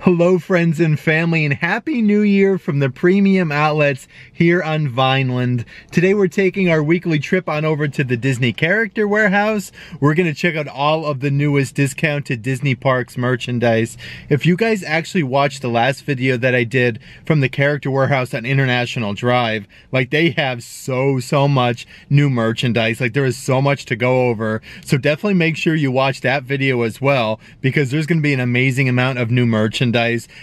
Hello friends and family, and Happy New Year from the premium outlets here on Vineland. Today we're taking our weekly trip on over to the Disney Character Warehouse. We're going to check out all of the newest discounted Disney Parks merchandise. If you guys actually watched the last video that I did from the Character Warehouse on International Drive, like they have so much new merchandise. Like there is so much to go over. So definitely make sure you watch that video as well, because there's going to be an amazing amount of new merchandise.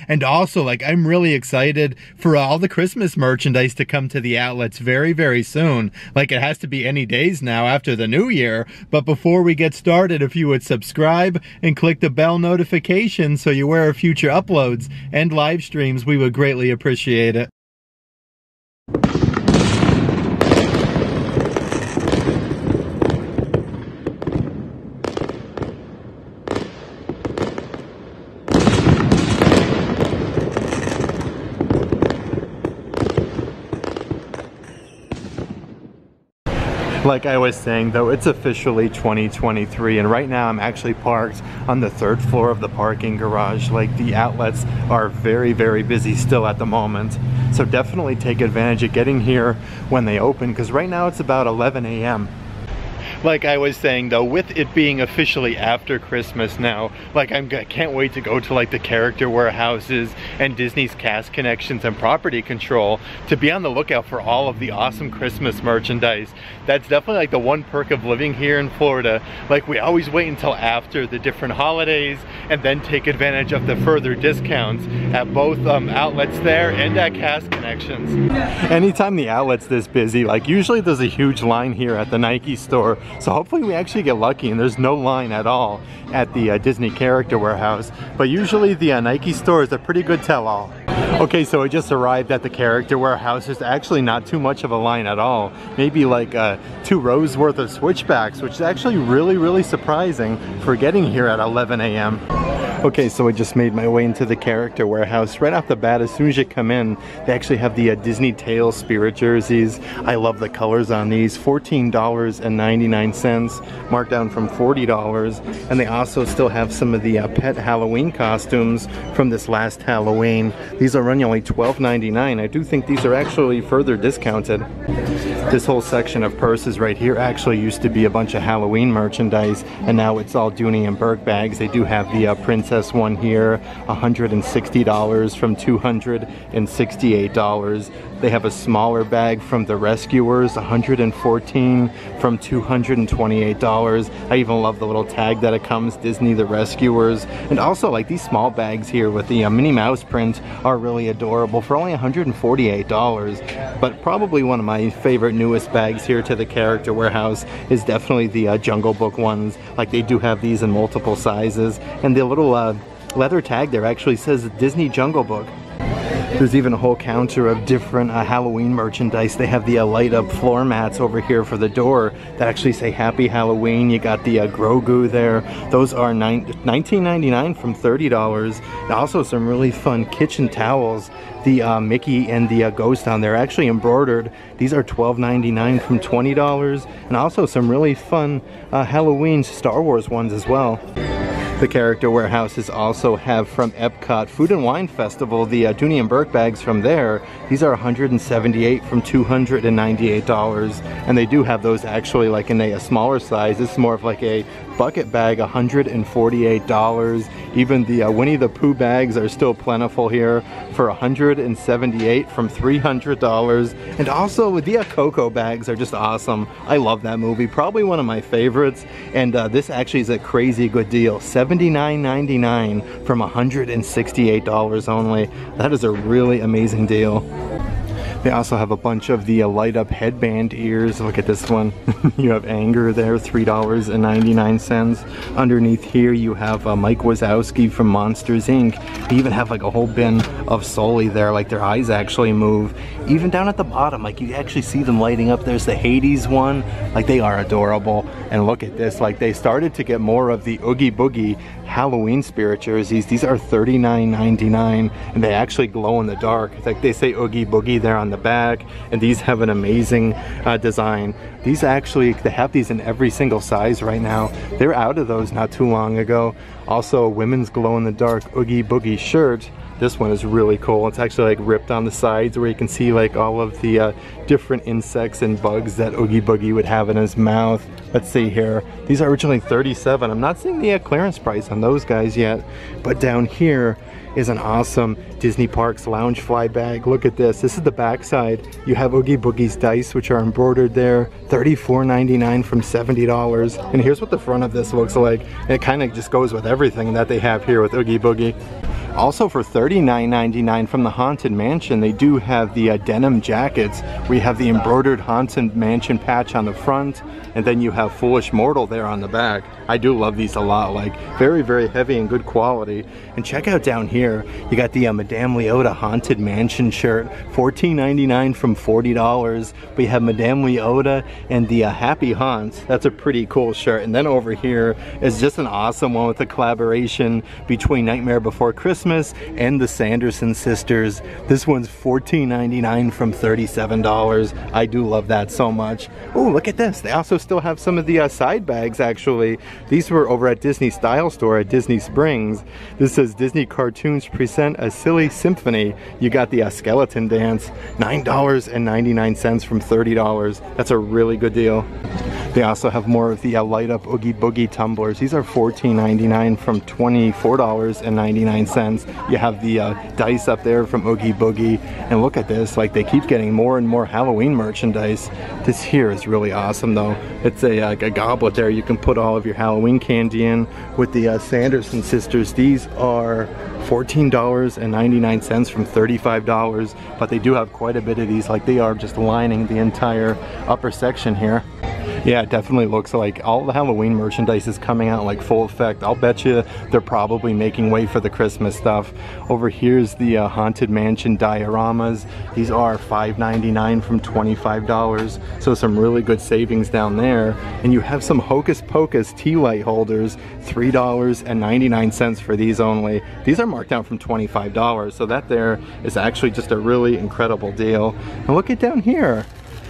And also, like, I'm really excited for all the Christmas merchandise to come to the outlets very soon. Like, it has to be any days now after the new year. But before we get started, if you would subscribe and click the bell notification so you're aware of future uploads and live streams, we would greatly appreciate it. Like I was saying though, it's officially 2023, and right now I'm actually parked on the third floor of the parking garage. Like the outlets are very busy still at the moment. So definitely take advantage of getting here when they open, because right now it's about 11 a.m. Like I was saying though, with it being officially after Christmas now, like I can't wait to go to like the Character Warehouses and Disney's Cast Connections and Property Control to be on the lookout for all of the awesome Christmas merchandise. That's definitely like the one perk of living here in Florida. Like we always wait until after the different holidays and then take advantage of the further discounts at both outlets there and at Cast Connections. Anytime the outlet's this busy, like usually there's a huge line here at the Nike store. So hopefully we actually get lucky and there's no line at all at the Disney Character Warehouse. But usually the Nike store is a pretty good tell-all. Okay, so I just arrived at the Character Warehouse. There's actually not too much of a line at all. Maybe like 2 rows worth of switchbacks, which is actually really surprising for getting here at 11 a.m. Okay, so I just made my way into the Character Warehouse. Right off the bat, as soon as you come in, they actually have the Disney Tales Spirit jerseys. I love the colors on these. $14.99, marked down from $40. And they also still have some of the pet Halloween costumes from this last Halloween. These are running only $12.99. I do think these are actually further discounted. This whole section of purses right here actually used to be a bunch of Halloween merchandise, and now it's all Dooney and Burke bags. They do have the Princess one here, $160 from $268. They have a smaller bag from The Rescuers, $114 from $228. I even love the little tag that it comes, Disney The Rescuers. And also like these small bags here with the Minnie Mouse print are really adorable for only $148. But probably one of my favorite newest bags here to the Character Warehouse is definitely the Jungle Book ones. Like they do have these in multiple sizes, and the little leather tag there actually says Disney Jungle Book. There's even a whole counter of different Halloween merchandise. They have the light up floor mats over here for the door that actually say Happy Halloween. You got the Grogu there. Those are $19.99 from $30. And also some really fun kitchen towels. The Mickey and the Ghost on there actually embroidered. These are $12.99 from $20. And also some really fun Halloween Star Wars ones as well. The Character Warehouses also have from Epcot Food and Wine Festival the Dooney and Burke bags from there. These are $178 from $298, and they do have those actually like in a smaller size. This is more of like a bucket bag, $148. Even the Winnie the Pooh bags are still plentiful here for $178 from $300. And also the Coco bags are just awesome. I love that movie, probably one of my favorites. And this actually is a crazy good deal, $79.99 from $168 only. That is a really amazing deal. They also have a bunch of the light up headband ears. Look at this one. You have Anger there, $3.99. Underneath here you have Mike Wazowski from Monsters, Inc. They even have like a whole bin of Sully there, like their eyes actually move. Even down at the bottom, like you actually see them lighting up. There's the Hades one. Like they are adorable. And look at this, like they started to get more of the Oogie Boogie Halloween spirit jerseys. These are $39.99, and they actually glow in the dark. Like they say Oogie Boogie there on the back, and these have an amazing design. These actually, they have these in every single size right now. They're out of those not too long ago. Also, a women's glow-in-the-dark Oogie Boogie shirt. This one is really cool. It's actually like ripped on the sides where you can see like all of the different insects and bugs that Oogie Boogie would have in his mouth. Let's see here. These are originally $37. I'm not seeing the clearance price on those guys yet, but down here is an awesome Disney Parks Loungefly bag. Look at this. This is the backside. You have Oogie Boogie's dice, which are embroidered there. $34.99 from $70. And here's what the front of this looks like. And it kind of just goes with everything that they have here with Oogie Boogie. Also for $39.99 from the Haunted Mansion, they do have the denim jackets. We have the embroidered Haunted Mansion patch on the front, and then you have Foolish Mortal there on the back. I do love these a lot, like very, very heavy and good quality. And check out down here, you got the Madame Leota Haunted Mansion shirt, $14.99 from $40. We have Madame Leota and the Happy Haunts. That's a pretty cool shirt. And then over here is just an awesome one with a collaboration between Nightmare Before Christmas and the Sanderson Sisters. This one's $14.99 from $37. I do love that so much. Oh, look at this. They also still have some of the side bags, actually. These were over at Disney Style Store at Disney Springs. This says Disney Cartoons Present a Silly Symphony. You got the skeleton dance, $9.99 from $30. That's a really good deal. They also have more of the light up Oogie Boogie tumblers. These are $14.99 from $24.99. You have the dice up there from Oogie Boogie, and look at this, like they keep getting more and more Halloween merchandise. This here is really awesome though. It's a goblet there you can put all of your Halloween candy in with the Sanderson Sisters. These are $14.99 from $35, but they do have quite a bit of these, like they are just lining the entire upper section here. Yeah, it definitely looks like all the Halloween merchandise is coming out like full effect. I'll bet you they're probably making way for the Christmas stuff. Over here's the Haunted Mansion dioramas. These are $5.99 from $25, so some really good savings down there. And you have some Hocus Pocus tea light holders, $3.99 for these only. These are marked down from $25, so that there is actually just a really incredible deal. And look at down here.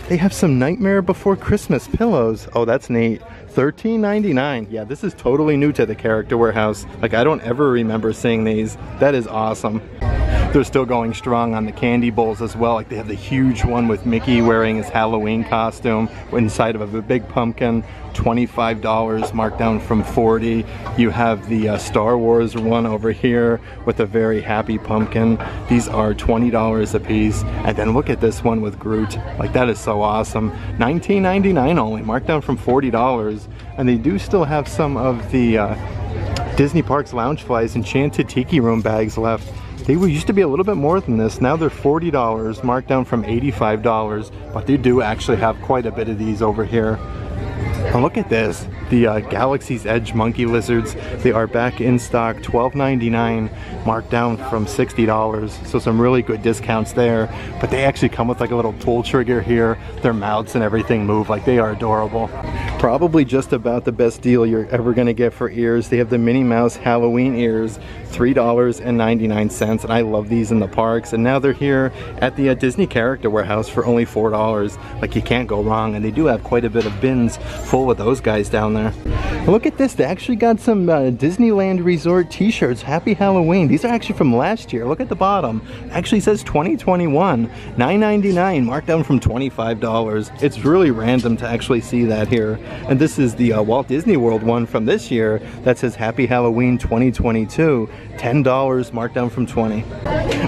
They have some Nightmare Before Christmas pillows. Oh, that's neat. $13.99. Yeah, this is totally new to the Character Warehouse. Like, I don't ever remember seeing these. That is awesome. They're still going strong on the candy bowls as well. Like, they have the huge one with Mickey wearing his Halloween costume inside of a big pumpkin. $25 marked down from $40. You have the Star Wars one over here with a very happy pumpkin. These are $20 a piece. And then look at this one with Groot. Like, that is so awesome. $19.99 only, marked down from $40. And they do still have some of the Disney Parks Loungefly's Enchanted Tiki Room bags left. They used to be a little bit more than this. Now they're $40, marked down from $85, but they do actually have quite a bit of these over here. And look at this, the Galaxy's Edge monkey lizards. They are back in stock, $12.99, marked down from $60. So some really good discounts there. But they actually come with like a little pull trigger here. Their mouths and everything move, like they are adorable. Probably just about the best deal you're ever gonna get for ears. They have the Minnie Mouse Halloween ears, $3.99, and I love these in the parks. And now they're here at the Disney Character Warehouse for only $4. Like, you can't go wrong, and they do have quite a bit of bins full with those guys down there. Look at this, they actually got some Disneyland Resort t-shirts, Happy Halloween. These are actually from last year. Look at the bottom. It actually says 2021, $9.99, marked down from $25. It's really random to actually see that here. And this is the Walt Disney World one from this year that says Happy Halloween 2022, $10, marked down from $20.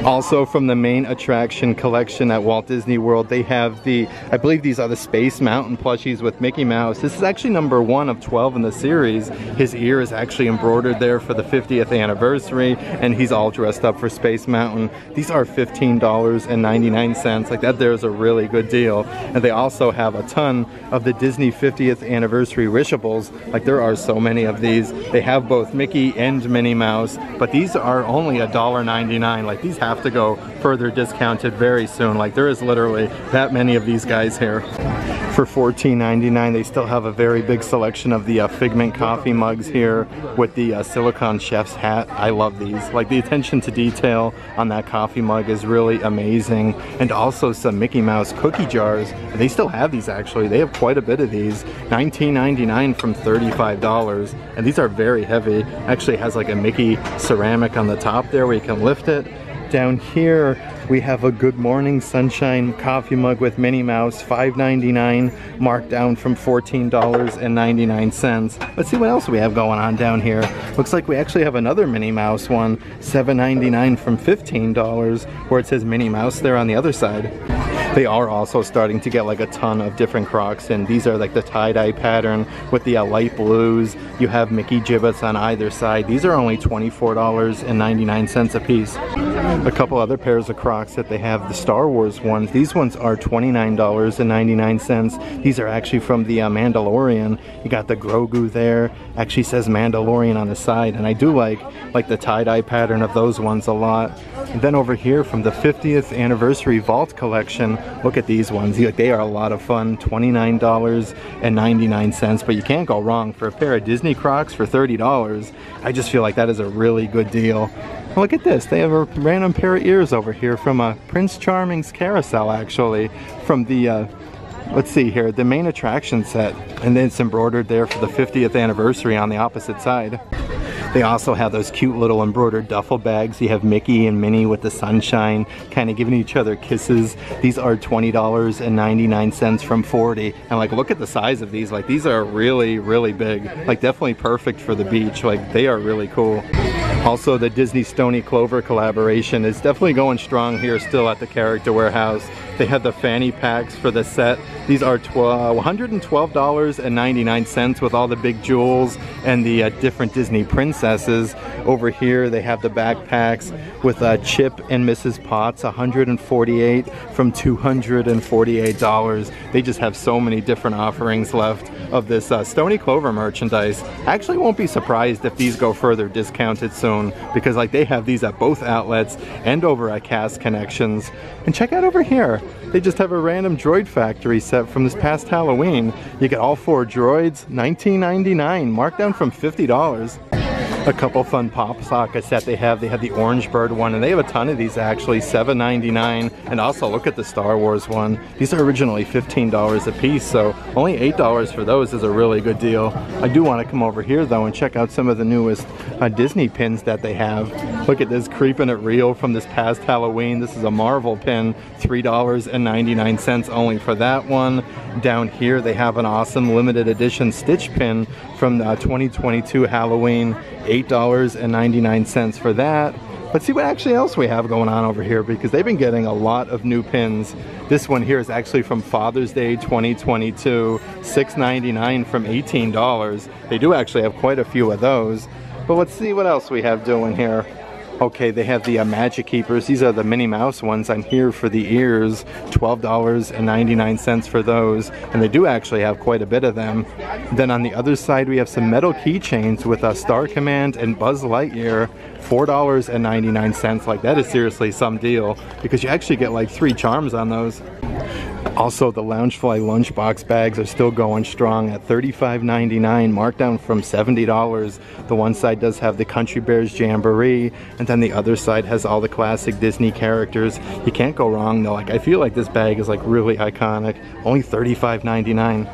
Also from the main attraction collection at Walt Disney World, they have the, I believe these are the Space Mountain plushies with Mickey Mouse. This is actually number 1 of 12 in the series. His ear is actually embroidered there for the 50th anniversary, and he's all dressed up for Space Mountain. These are $15.99. Like, that there's a really good deal. And they also have a ton of the Disney 50th anniversary wishables. Like, there are so many of these. They have both Mickey and Minnie Mouse, but these are only $1.99. Like, these have to go further discounted very soon. Like, there is literally that many of these guys here. for $14.99. They still have a very big selection of the Figment coffee mugs here with the Silicone Chef's hat. I love these. Like, the attention to detail on that coffee mug is really amazing. And also some Mickey Mouse cookie jars. And they still have these, actually. They have quite a bit of these. $19.99 from $35. And these are very heavy. Actually has like a Mickey ceramic on the top there where you can lift it. Down here, we have a Good Morning Sunshine coffee mug with Minnie Mouse, $5.99, marked down from $14.99. Let's see what else we have going on down here. Looks like we actually have another Minnie Mouse one, $7.99 from $15, where it says Minnie Mouse there on the other side. They are also starting to get like a ton of different Crocs, and these are like the tie-dye pattern with the light blues. You have Mickey gibbets on either side. These are only $24.99 a piece. A couple other pairs of Crocs that they have, the Star Wars ones. These ones are $29.99. These are actually from the Mandalorian. You got the Grogu there. Actually says Mandalorian on the side, and I do like the tie-dye pattern of those ones a lot. And then over here from the 50th Anniversary Vault Collection, look at these ones. They are a lot of fun, $29.99, but you can't go wrong for a pair of Disney Crocs for $30. I just feel like that is a really good deal. Look at this, they have a random pair of ears over here from Prince Charming's Carousel, actually, from the, let's see here, the main attraction set. And then it's embroidered there for the 50th anniversary on the opposite side. They also have those cute little embroidered duffel bags. You have Mickey and Minnie with the sunshine, kind of giving each other kisses. These are $20.99 from $40. And like, look at the size of these. Like, these are really, really big. Like, definitely perfect for the beach. Like, they are really cool. Also, the Disney Stony Clover collaboration is definitely going strong here still at the Character Warehouse. They have the fanny packs for the set. These are $112.99 with all the big jewels and the different Disney princesses. Over here, they have the backpacks with Chip and Mrs. Potts, $148 from $248. They just have so many different offerings left of this Stony Clover merchandise. I actually won't be surprised if these go further discounted soon, because like they have these at both outlets and over at Cast Connections. And check out over here, they just have a random droid factory set from this past Halloween. You get all four droids, $19.99, marked down from $50. A couple fun pop sockets that they have the Orange Bird one, and they have a ton of these actually, $7.99, and also look at the Star Wars one. These are originally $15 a piece, so only $8 for those is a really good deal. I do want to come over here though and check out some of the newest Disney pins that they have. Look at this Creepin' It Real from this past Halloween. This is a Marvel pin, $3.99 only for that one. Down here they have an awesome limited edition Stitch pin from the 2022 Halloween, $8.99 for that. Let's see what actually else we have going on over here, because they've been getting a lot of new pins. This one here is actually from Father's Day 2022, $6.99 from $18. They do actually have quite a few of those. But let's see what else we have doing here. Okay, they have the Magic Keepers. These are the Minnie Mouse ones. I'm here for the ears, $12.99 for those, and they do actually have quite a bit of them. Then on the other side, we have some metal keychains with Star Command and Buzz Lightyear, $4.99. Like, that is seriously some deal, because you actually get like 3 charms on those. Also, the Loungefly lunchbox bags are still going strong at $35.99, marked down from $70. The one side does have the Country Bears Jamboree, and then the other side has all the classic Disney characters. You can't go wrong though. Like, I feel like this bag is like really iconic. Only $35.99.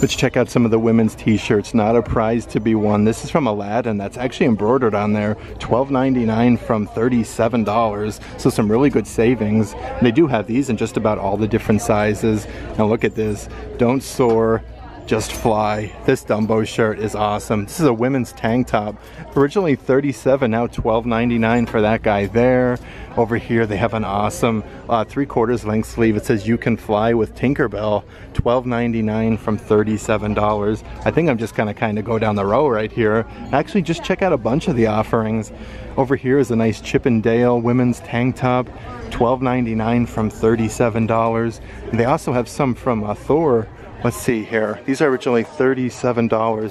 Let's check out some of the women's t-shirts. Not a prize to be won. This is from Aladdin. That's actually embroidered on there. $12.99 from $37. So some really good savings. And they do have these in just about all the different sizes. And look at this, don't soar, just fly. This Dumbo shirt is awesome. This is a women's tank top, originally $37, now $12.99 for that guy there. Over here they have an awesome 3/4 length sleeve. It says you can fly with Tinkerbell, $12.99 from $37. I think I'm just gonna kind of go down the row right here. Actually, just check out a bunch of the offerings. Over here is a nice Chippendale women's tank top, $12.99 from $37. And they also have some from Thor Let's see here. These are originally $37,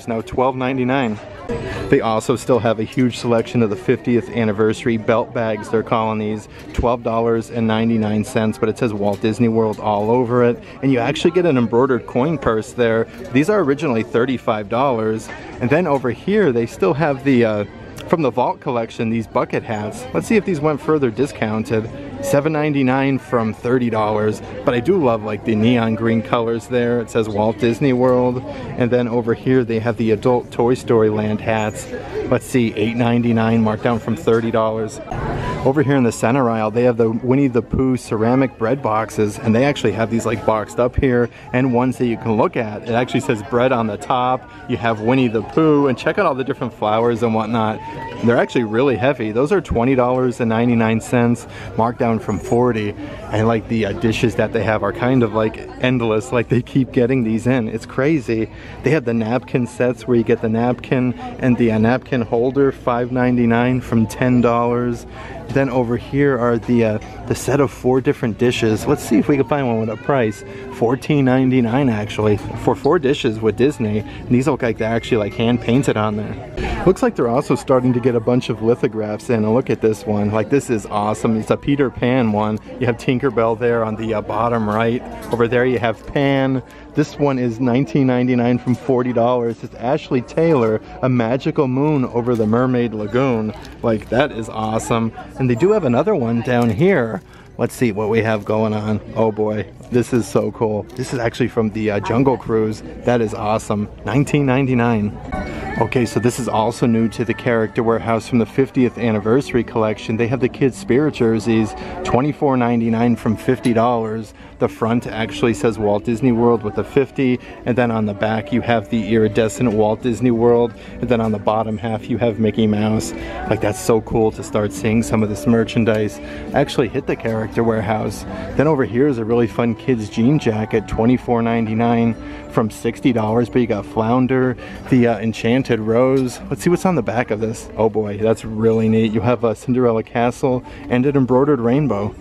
now $12.99. They also still have a huge selection of the 50th anniversary belt bags, they're calling these, $12.99, but it says Walt Disney World all over it. And you actually get an embroidered coin purse there. These are originally $35. And then over here, they still have the, from the Vault collection, these bucket hats. Let's see if these went further discounted. $7.99 from $30, but I do love like the neon green colors there. It says Walt Disney World. And then over here they have the adult Toy Story Land hats. Let's see, $8.99 marked down from $30. Over here in the center aisle they have the Winnie the Pooh ceramic bread boxes, and they actually have these like boxed up here and ones that you can look at. It actually says bread on the top. You have Winnie the Pooh, and check out all the different flowers and whatnot. They're actually really heavy. Those are $20.99 marked down from $40, and like the dishes that they have are kind of like endless, like they keep getting these in. It's crazy. They have the napkin sets where you get the napkin and the napkin holder, $5.99 from $10. Then over here are the set of 4 different dishes. Let's see if we can find one with a price. $14.99 actually for 4 dishes with Disney, and these look like they're actually like hand painted on there. Looks like they're also starting to get a bunch of lithographs in, and look at this one. Like this is awesome. It's a Peter Pan one. You have Tinkerbell there on the bottom right. Over there you have Pan. This one is $19.99 from $40. It's Ashley Taylor, A Magical Moon Over the Mermaid Lagoon. Like that is awesome. And they do have another one down here. Let's see what we have going on. Oh boy, this is so cool. This is actually from the Jungle Cruise. That is awesome. $19.99. Okay, so this is also new to the Character Warehouse from the 50th anniversary collection. They have the kids' spirit jerseys, $24.99 from $50. The front actually says Walt Disney World with a 50, and then on the back you have the iridescent Walt Disney World, and then on the bottom half you have Mickey Mouse. Like that's so cool to start seeing some of this merchandise actually hit the Character Warehouse. Then over here is a really fun kids jean jacket, $24.99 from $60, but you got Flounder, the Enchanted Rose. Let's see what's on the back of this. Oh boy, that's really neat. You have a Cinderella Castle and an embroidered rainbow.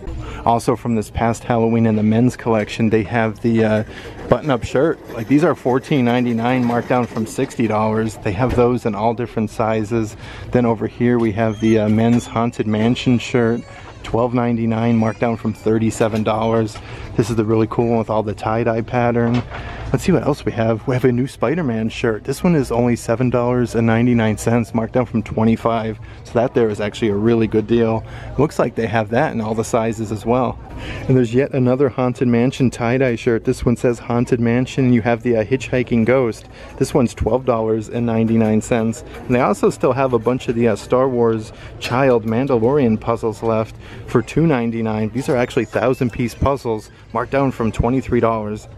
Also from this past Halloween in the men's collection, they have the button-up shirt. Like these are $14.99 marked down from $60. They have those in all different sizes. Then over here we have the men's Haunted Mansion shirt. $12.99 marked down from $37. This is the really cool one with all the tie-dye pattern. Let's see what else we have. We have a new Spider-Man shirt. This one is only $7.99 marked down from $25. So that there is actually a really good deal. Looks like they have that in all the sizes as well. And there's yet another Haunted Mansion tie-dye shirt. This one says Haunted Mansion, and you have the Hitchhiking Ghost. This one's $12.99. And they also still have a bunch of the Star Wars Child Mandalorian puzzles left for $2.99. These are actually 1,000-piece puzzles marked down from $23.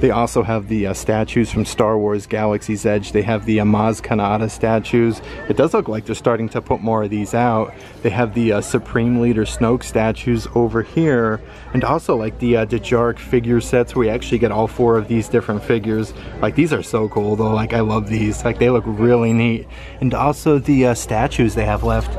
They also have the statues from Star Wars Galaxy's Edge. They have the Maz Kanata statues. It does look like they're starting to put more of these out. They have the Supreme Leader Snoke statues over here, and also like the Djarik figure sets where you actually get all 4 of these different figures. Like these are so cool though. Like I love these. Like they look really neat. And also the statues they have left.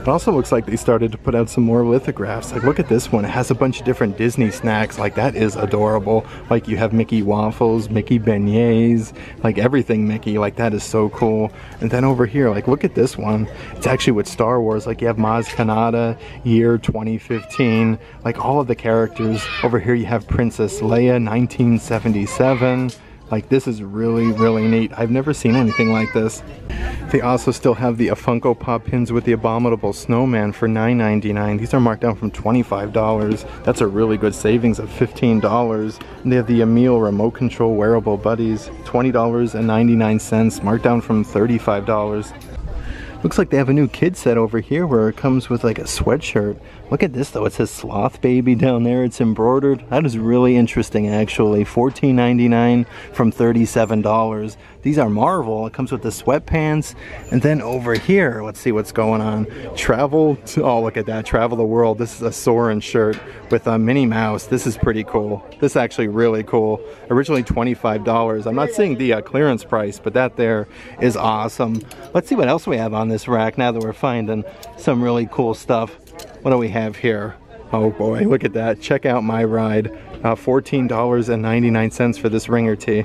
It also looks like they started to put out some more lithographs. Like look at this one, it has a bunch of different Disney snacks. Like that is adorable. Like you have Mickey waffles, Mickey beignets, like everything Mickey. Like that is so cool. And then over here, like look at this one. It's actually with Star Wars. Like you have Maz Kanata, year 2015, like all of the characters. Over here you have Princess Leia, 1977. Like this is really, really neat. I've never seen anything like this. They also still have the Funko Pop pins with the Abominable Snowman for $9.99. These are marked down from $25. That's a really good savings of $15. And they have the Emile Remote Control Wearable Buddies, $20.99, marked down from $35. Looks like they have a new kid set over here where it comes with like a sweatshirt. Look at this though, it says Sloth Baby down there, it's embroidered. That is really interesting actually. $14.99 from $37. These are Marvel. It comes with the sweatpants. And then over here, let's see what's going on. Oh look at that, Travel the World. This is a Soarin' shirt with a Minnie Mouse. This is pretty cool. This is actually really cool. Originally $25. I'm not seeing the clearance price, but that there is awesome. Let's see what else we have on this rack now that we're finding some really cool stuff. What do we have here? Oh boy, look at that. Check out my ride. $14.99 for this ringer tee.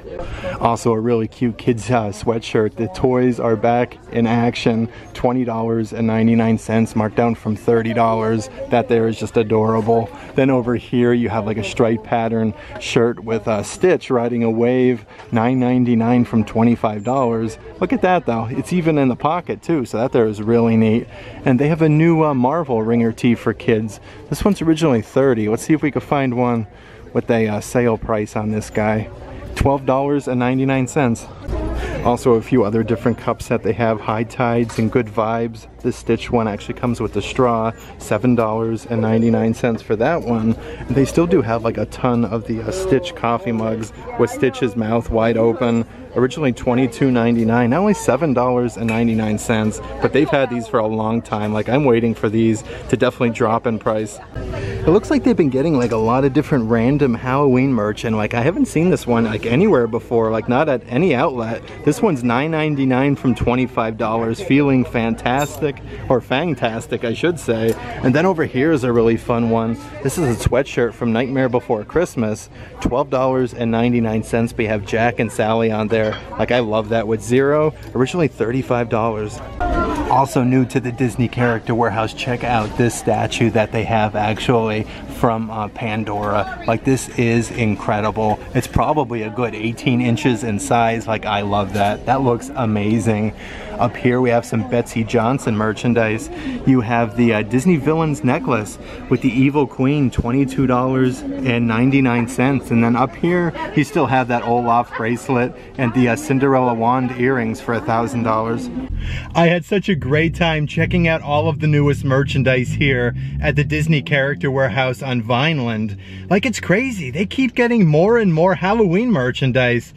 Also a really cute kids sweatshirt. The toys are back in action. $20.99, marked down from $30. That there is just adorable. Then over here you have like a striped pattern shirt with Stitch riding a wave. $9.99 from $25. Look at that though. It's even in the pocket too, so that there is really neat. And they have a new Marvel ringer tee for kids. This one's originally $30. Let's see if we can find one with a sale price on this guy. $12.99. Also a few other different cups that they have. High Tides and Good Vibes. The Stitch one actually comes with the straw. $7.99 for that one. And they still do have like a ton of the Stitch coffee mugs with Stitch's mouth wide open. Originally $22.99, now only $7.99, but they've had these for a long time. Like, I'm waiting for these to definitely drop in price. It looks like they've been getting like a lot of different random Halloween merch, and like I haven't seen this one like anywhere before, like not at any outlet. This one's $9.99 from $25, feeling fantastic, or fantastic I should say. And then over here is a really fun one. This is a sweatshirt from Nightmare Before Christmas, $12.99. We have Jack and Sally on there. Like, I love that with zero. Originally $35. Also new to the Disney Character Warehouse, check out this statue that they have actually from Pandora. Like, this is incredible. It's probably a good 18 inches in size. Like, I love that. That looks amazing. Up here we have some Betsy Johnson merchandise. You have the Disney Villains necklace with the Evil Queen, $22.99. And then up here you still have that Olaf bracelet and the Cinderella wand earrings for $1,000. I had such a great time checking out all of the newest merchandise here at the Disney Character Warehouse on Vineland. Like, it's crazy. They keep getting more and more Halloween merchandise.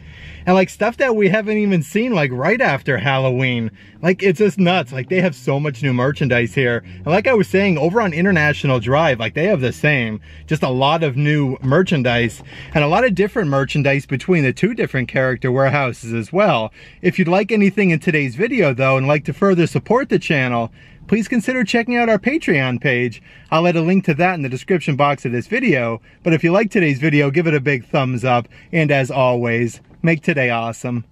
And like stuff that we haven't even seen like right after Halloween. Like, it's just nuts. Like, they have so much new merchandise here. And like I was saying, over on International Drive, like they have the same. Just a lot of new merchandise and a lot of different merchandise between the two different character warehouses as well. If you'd like anything in today's video though and like to further support the channel, please consider checking out our Patreon page. I'll add a link to that in the description box of this video. But if you like today's video, give it a big thumbs up. And as always, make today awesome.